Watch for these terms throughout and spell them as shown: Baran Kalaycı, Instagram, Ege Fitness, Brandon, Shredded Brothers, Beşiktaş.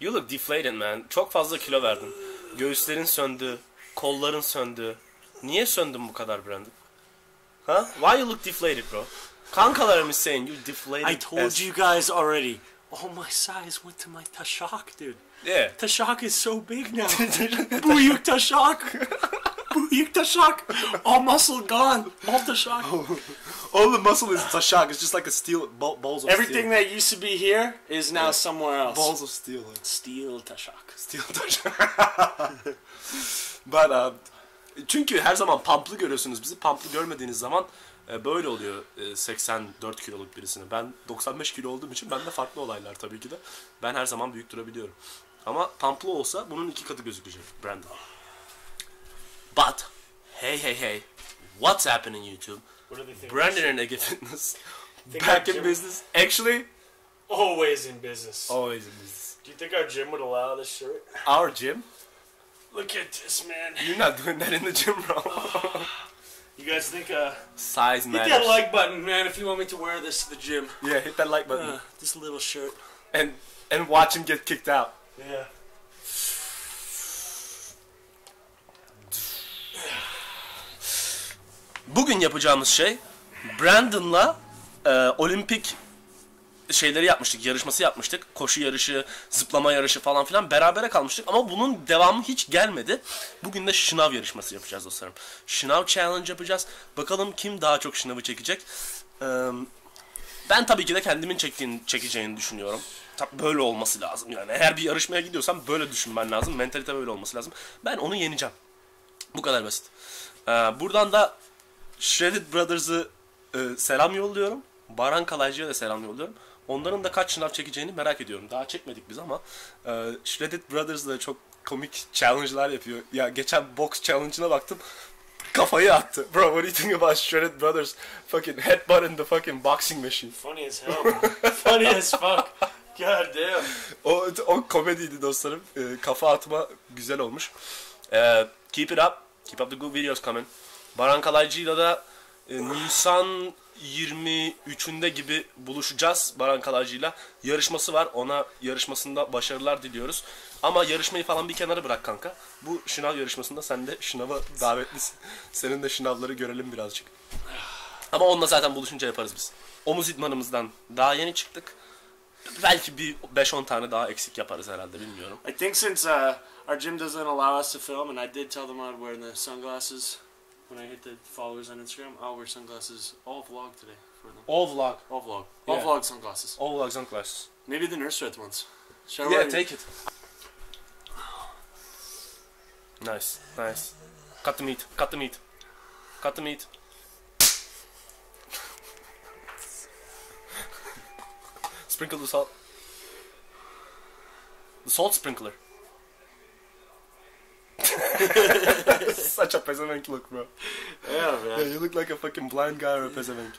You look deflated man. Çok fazla kilo verdin. Göğüslerin söndü. Kolların söndü. Niye söndün bu kadar Brandon? Huh? Why you look deflated bro? Kankalarım is saying you deflated. I told you guys already. All my size went to my taşak dude. Yeah. Taşak is so big now. Büyük taşak. Büyük taşak. All muscle gone. All taşak. All the muscle is taşak. It's just like a steel balls of Everything that used to be here is now somewhere else. Balls of steel. Steel taşak. Steel taşak. But çünkü her zaman pumplı görüyorsunuz bizi. Pumplı görmediğiniz zaman böyle oluyor 84 kiloluk birisini. Ben 95 kilo olduğum için bende farklı olaylar tabii ki de. Ben her zaman büyük durabiliyorum. Ama pumplı olsa bunun 2 katı gözükecek Brandon. But hey what's happening YouTube? Brandon and Ege Fitness back in business. Actually always in business. Always in business. Do you think our gym would allow this shirt? Our gym? Look at this man. You're not doing that in the gym bro. You guys think size matters? Hit that like button, man, if you want me to wear this to the gym. Yeah, hit that like button. This little shirt. And watch him get kicked out. Yeah. Bugün yapacağımız şey Brandon'la olimpik şeyleri yapmıştık, yarışması yapmıştık. Koşu yarışı, zıplama yarışı falan filan berabere kalmıştık ama bunun devamı hiç gelmedi. Bugün de şınav yarışması yapacağız dostlarım. Şınav challenge yapacağız. Bakalım kim daha çok şınavı çekecek. Ben tabii ki de kendimin çekeceğini düşünüyorum. Tabii böyle olması lazım yani. Eğer bir yarışmaya gidiyorsam böyle düşünmen lazım. Mentalite böyle olması lazım. Ben onu yeneceğim. Bu kadar basit. Buradan da Shredded Brothers'ı selam yolluyorum. Baran Kalaycı'ya da selam yolluyorum. Onların da kaç şınav çekeceğini merak ediyorum. Daha çekmedik biz ama Shredded Brothers da çok komik challenge'lar yapıyor. Ya geçen box challenge'ına baktım. Kafayı attı. Bro, what do you think about Shredded Brothers fucking headbutt in the fucking boxing machine? Funny as hell. Funny as fuck. God damn. O komediydi dostlarım. Kafa atma güzel olmuş. Keep it up. Keep up the good videos coming. Baran Kalaycı'yla da Nisan 23'ünde gibi buluşacağız Baran Kalaycı'yla. Yarışması var. Ona yarışmasında başarılar diliyoruz. Ama yarışmayı falan bir kenara bırak kanka. Bu şınav yarışmasında sen de şınava davetlisin. Senin de şınavları görelim birazcık. Ama onunla zaten buluşunca yaparız biz. Omuz idmanımızdan daha yeni çıktık. Belki bir 5-10 tane daha eksik yaparız herhalde bilmiyorum. I think since our gym doesn't allow us to film and I did tell them I'd wear the sunglasses. When I hit the followers on Instagram, I'll wear sunglasses all vlog today for them. All vlog? All vlog. Yeah. All vlog sunglasses. All vlog sunglasses. Maybe the nurse thread ones. Shall I take it. Nice, nice. Cut the meat, cut the meat. Cut the meat. Sprinkle the salt. The salt sprinkler. Such a peasant look, bro. Yeah, man. Yeah, you look like a fucking blind guy or a peasant.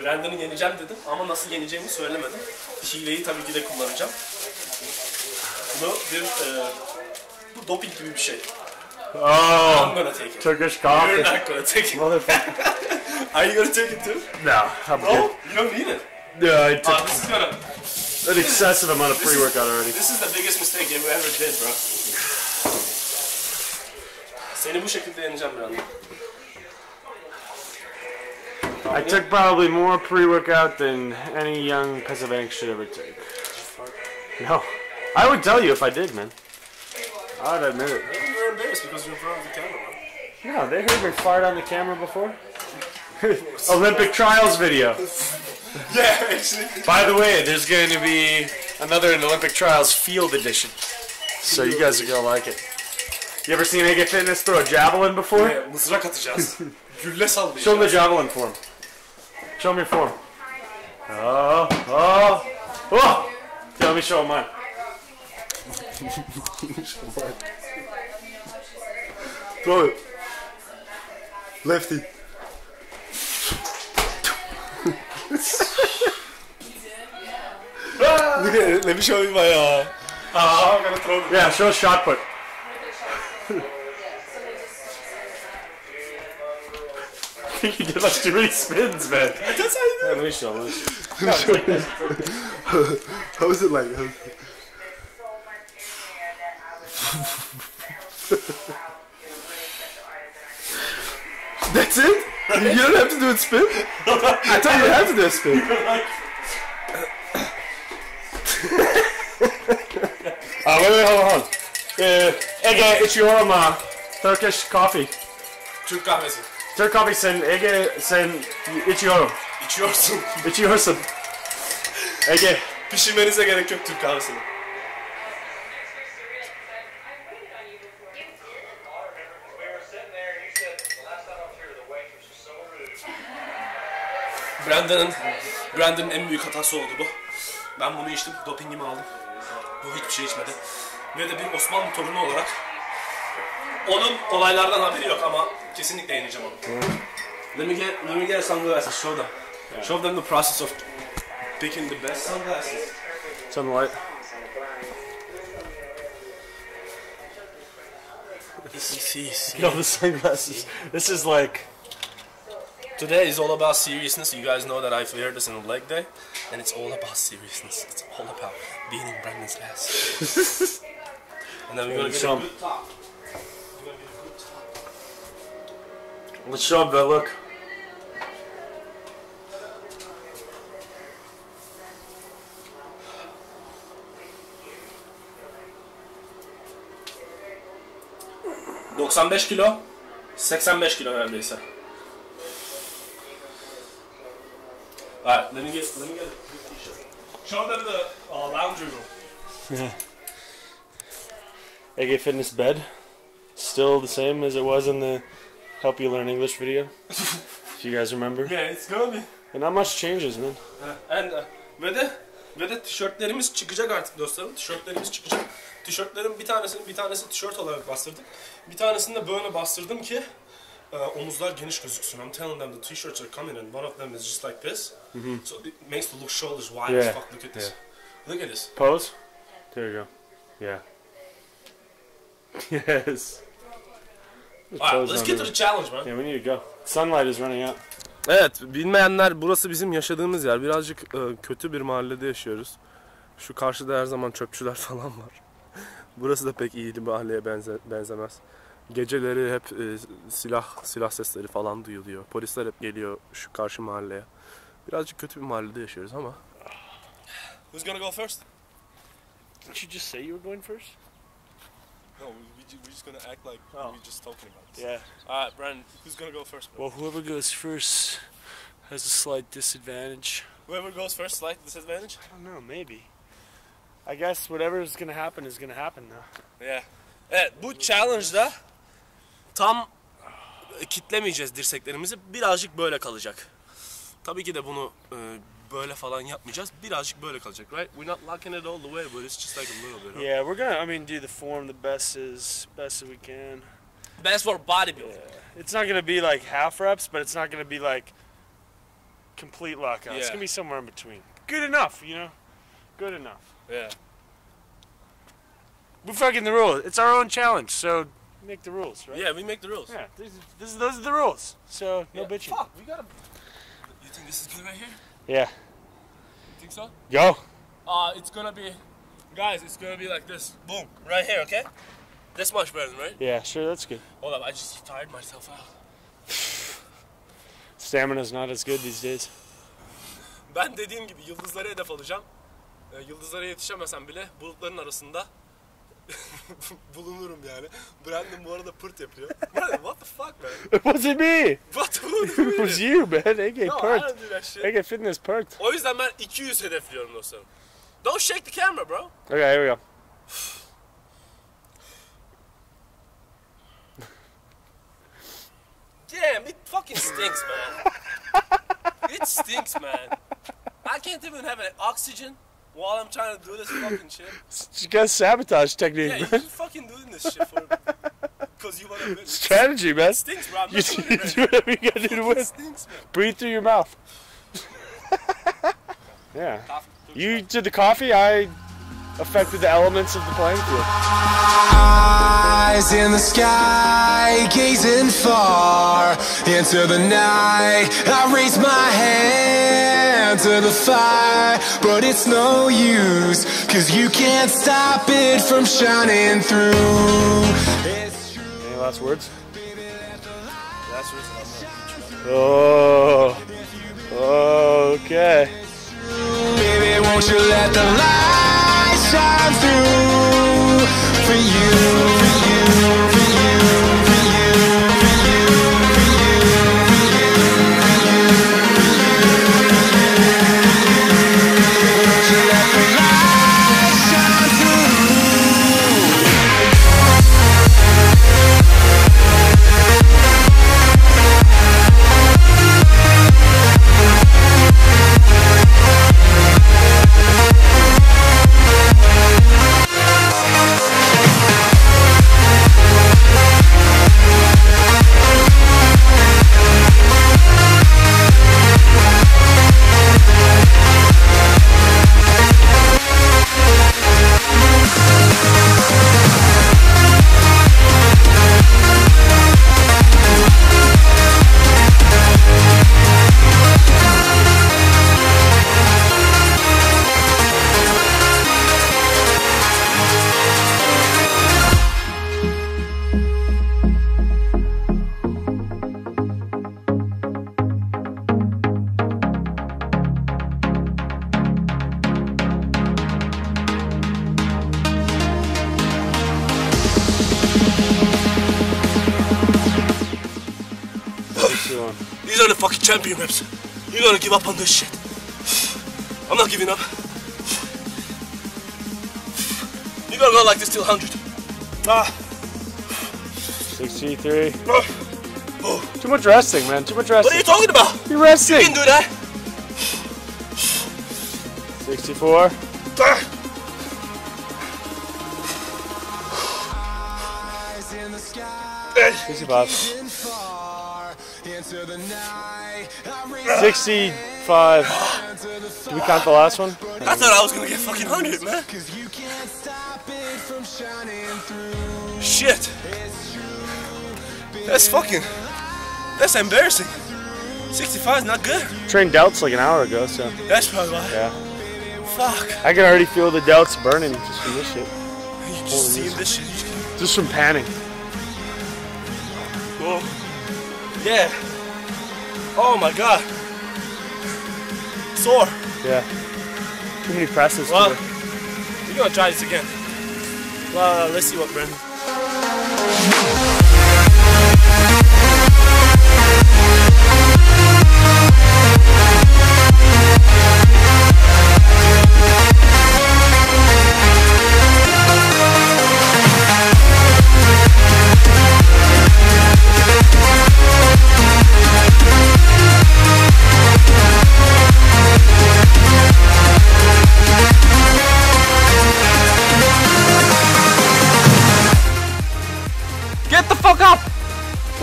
Brandon'ı yeneceğim dedim ama nasıl yeneceğimi söylemedim. Hileyi tabii ki de kullanacağım. Bunu bir bu doping gibi bir şey. Oh. I'm gonna take it. Turkish coffee. You're not gonna take it. Motherfucker. Are you gonna take it too? No. No, you don't need it. Yeah, I took this is gonna. An excessive amount of pre-workout already. This is the biggest mistake you ever did, bro. Seni bu şekilde yeneceğim Brandon. I took probably more pre-workout than any young Pesavank should ever take. No. I would tell you if I did, man. I would admit it. Maybe you're embarrassed because you're in front of the camera, bro. No, they heard me fart on the camera before. Olympic trials video. Yeah, actually. By the way, there's going to be another in Olympic Trials field edition. So you guys are going to like it. You ever seen Ege Fitness throw a javelin before? Yeah, mızrak atacağız. Gülle sallayacağız. Show me the javelin form. Show me your form. Oh, oh, oh! Let me show mine. Throw it. Lefty. Look at it. Let me show you my. I'm gonna throw. Yeah, show a shot put. think you did like too many spins, man. That's how you do it. Let me show you. How was it like? There's so much in there that I would. That's it? You don't have to do a spin? I tell you, you have to do a spin. Wait, hold on. Ege, içiyorum Turkish coffee. Türk kahvesi. Türk kahvesi, Ege, sen içiyorum. İçiyorsun. İçiyorsun. Ege. Pişirmenize gerek yok Türk kahvesini. Brandon'ın en büyük hatası oldu bu. Ben bunu içtim, dopingimi aldım. Bu hiçbir şey içmedi. Ve de bir Osmanlı torunu olarak onun olaylardan haberi yok ama kesinlikle yeneceğim onu. Let me get sunglasses. Show them. Yeah. Show them the process of picking the best sunglasses. Sunlight. This is the sunglasses. This is like. Today is all about seriousness. You guys know that I've heard this in the leg day, and it's all about seriousness. It's all about being in Brandon's ass. And then we're gonna get a good top. Let's show up that look. $95 kilo, 85 kilo neredeyse. Alright, let me get a good t-shirt. Show them the lounge room. Yeah. Ege Fitness bed. Still the same as it was in the Help You Learn English video. If you guys remember. Yeah, it's gonna be. And not much changes, man. And ve de tişörtlerimiz çıkacak artık dostlarım. Tişörtlerimiz çıkacak. Tişörtlerin bir tanesi tişört olarak bastırdık. Bir tanesini de böyle bastırdım ki omuzlar geniş gözüksün. I'm telling them the t-shirts are coming and one of them is just like this. Mm-hmm. So it makes the shoulders wide as fuck. Look at this. Yeah. Look at this. Pose. There you go. Yeah. Yes. Alright, let's get to the challenge, man. Yeah, we need to go. Sunlight is running out. Evet, bilmeyenler burası bizim yaşadığımız yer. Birazcık kötü bir mahallede yaşıyoruz. Şu karşıda her zaman çöpçüler falan var. Burası da pek iyi bir mahalleye benzemez. Geceleri hep silah sesleri falan duyuluyor. Polisler hep geliyor şu karşı mahalleye. Birazcık kötü bir mahallede yaşıyoruz ama. Who's gonna go first? Did you just say you were going first? No, we're just gonna act like we're just talking about this. Yeah. All right, Brandon, who's gonna go first? Well, whoever goes first has a slight disadvantage. Whoever goes first, slight disadvantage? I don't know, maybe. I guess whatever's gonna happen is gonna happen now. Yeah. Evet, bu challenge'da tam kitlemeyeceğiz dirseklerimizi. Birazcık böyle kalacak. Tabii ki de bunu böyle falan yapmayacağız. Birazcık böyle kalacak, right? We're not locking it all the way, but it's just like a little bit. Huh? Yeah, we're gonna, I mean, do the form the best as we can. Best for bodybuilding. Yeah. It's not gonna be like half reps, but it's not gonna be like complete lockout. Yeah. It's gonna be somewhere in between. Good enough, you know? Good enough. Yeah. We're fucking the rules. It's our own challenge, so make the rules, right? Yeah, we make the rules. Yeah, those are the rules. So no bitching. Fuck, we gotta. You think this is good right here? Yeah. You think so? Yo. It's gonna be, guys. It's gonna be like this. Boom, right here. Okay. This much better, right? Yeah, sure. That's good. Hold up, I just tired myself out. Stamina's not as good these days. Ben dediğim gibi yıldızlara hedef alacağım. Yıldızlara yetişemesem bile bulutların arasında. Bulunurum yani. Brandon bu arada pırt yapıyor. Brandon, what the fuck, man? It wasn't me. It was you, man. Ege no, pert. Ege Fitness pert. O yüzden ben 200 hedefliyorum dostlarım. Don't shake the camera, bro. Okay, here we go. Damn, it fucking stinks, man. It stinks, man. I can't even have an oxygen. While I'm trying to do this fucking shit. You got a sabotage technique, man. Yeah, you're just fucking doing this shit for... Because you want to win. Strategy, man. It stinks, bro. I'm not doing it, right? You do whatever you got to do to win. It stinks, man. Breathe through your mouth. Yeah. Coffee. You did the coffee, I affected the elements of the playing field. Eyes in the sky, gazing far into the night. I raise my hand to the fire, but it's no use, 'cause you can't stop it from shining through. It's true. Any last words? Last words? Oh. Okay. Baby, won't you let the light shine through for you, for you, for you, for you, for you, for you, won't you let the light shine through? These are the fucking champion reps. You gotta give up on this shit. I'm not giving up. You gotta go like this till 100. 63. Oh. Too much resting, man. Too much resting. What are you talking about? You're resting. You can do that. 64. Eyes in the sky. 65. 65. Did we count the last one? I thought I was gonna get fucking 100, man. Shit. That's fucking... that's embarrassing. 65 is not good. Trained delts like an hour ago, so... that's probably why. Yeah. Fuck. I can already feel the delts burning just from this shit. You just see this shit. Just from panning. Whoa. Yeah. Oh my god. Sore. Yeah. Too many presses. Well, we're gonna try this again. Well, let's see what Brandon.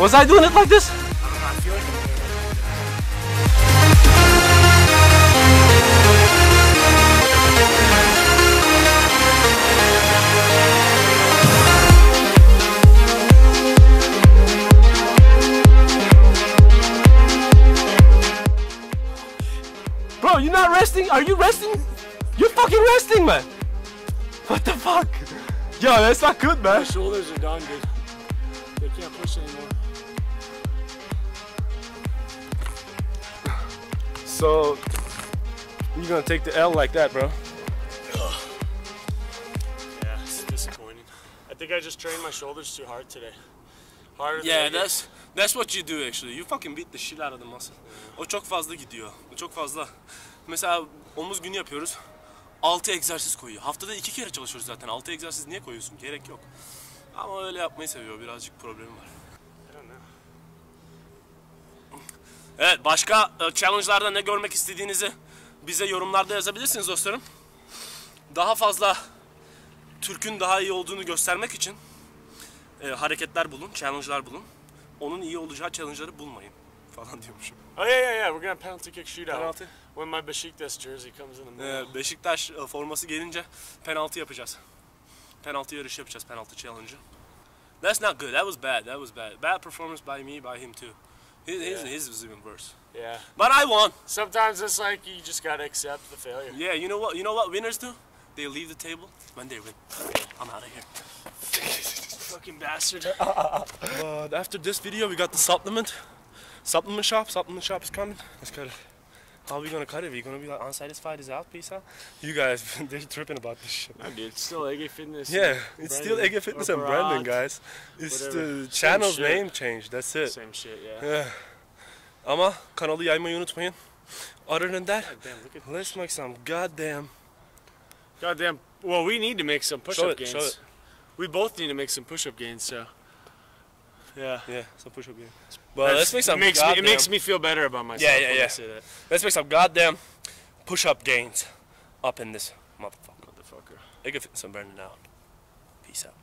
Was I doing it like this? Bro, you're not resting? Are you resting? You're fucking resting, man! What the fuck? Yo, that's not good, man. My shoulders are done, dude. They can't push anymore. So, you're gonna take the L like that, bro. Ugh. Yeah, it's disappointing. I think I just trained my shoulders too hard today. Harder than that's what you do actually. You fucking beat the shit out of the muscle. Yeah. O çok fazla gidiyor. O çok fazla. Mesela omuz günü yapıyoruz. 6 egzersiz koyuyor. Haftada 2 kere çalışıyoruz zaten. 6 egzersiz niye koyuyorsun? Gerek yok. Ama öyle yapmayı seviyor. Birazcık problemi var. Evet, başka challenge'larda ne görmek istediğinizi bize yorumlarda yazabilirsiniz dostlarım. Daha fazla Türk'ün daha iyi olduğunu göstermek için hareketler bulun, challenge'lar bulun. Onun iyi olacağı challenge'ları bulmayın. falan diyormuşum. Oh yeah, we're gonna penalty kick shootout. Penaltı. When my Beşiktaş jersey comes in the mail. Beşiktaş forması gelince penaltı yapacağız. Penaltı yarışı yapacağız, penaltı challenge'ı. That's not good. That was bad. That was bad. Bad performance by me, by him too. His was even worse. Yeah. But I won. Sometimes it's like you just gotta accept the failure. Yeah. You know what? You know what winners do? They leave the table when they win. I'm out of here. Fucking bastard. After this video, we got the supplement. Supplement shop. Supplement shop is coming. Let's cut it. How are we gonna cut it? Are you gonna be like unsatisfied as out, peace out? You guys, they're tripping about this shit. No, dude, it's still Ege Fitness. Yeah, it's still Ege Fitness and Brandon, guys. It's whatever. The channel's name change. That's it. Same shit, yeah. Ama kanalı yaymayı unutmayın. Other than that, damn, let's make some goddamn. Well, we need to make some push-up gains. Show it. We both need to make some push-up gains. So. Yeah, some push-up gains. Well, let's make some it makes me feel better about myself when I say that. Let's make some goddamn push-up gains up in this motherfucker. Ege Fitness and Brandon out. Peace out.